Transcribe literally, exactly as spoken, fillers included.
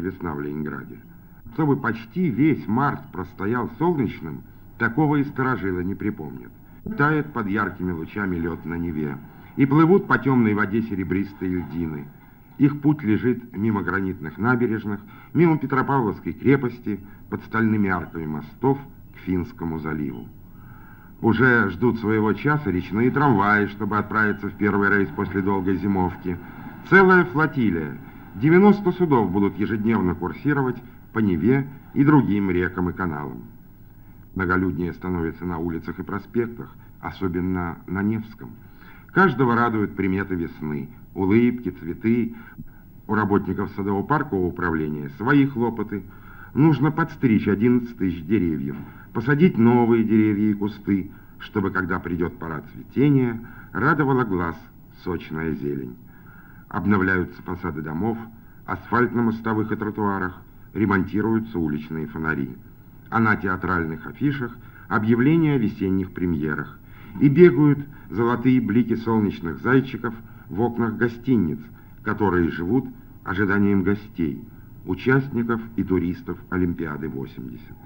весна в Ленинграде. Чтобы почти весь март простоял солнечным, такого и старожила не припомнят. Тает под яркими лучами лед на Неве, и плывут по темной воде серебристые льдины. Их путь лежит мимо гранитных набережных, мимо Петропавловской крепости, под стальными арками мостов к Финскому заливу. Уже ждут своего часа речные трамваи, чтобы отправиться в первый рейс после долгой зимовки. Целая флотилия. девяносто судов будут ежедневно курсировать по Неве и другим рекам и каналам. Многолюднее становится на улицах и проспектах, особенно на Невском. Каждого радуют приметы весны, улыбки, цветы. У работников садово-паркового управления свои хлопоты. Нужно подстричь одиннадцать тысяч деревьев, посадить новые деревья и кусты, чтобы, когда придет пора цветения, радовала глаз сочная зелень. Обновляются фасады домов, асфальт на мостовых и тротуарах, ремонтируются уличные фонари. А на театральных афишах объявления о весенних премьерах. И бегают золотые блики солнечных зайчиков в окнах гостиниц, которые живут ожиданием гостей, участников и туристов Олимпиады восемьдесят.